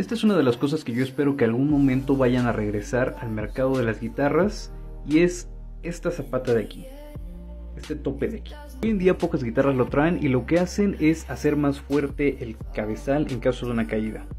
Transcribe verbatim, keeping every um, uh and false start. Esta es una de las cosas que yo espero que algún momento vayan a regresar al mercado de las guitarras, y es esta zapata de aquí, este tope de aquí. Hoy en día pocas guitarras lo traen y lo que hacen es hacer más fuerte el cabezal en caso de una caída.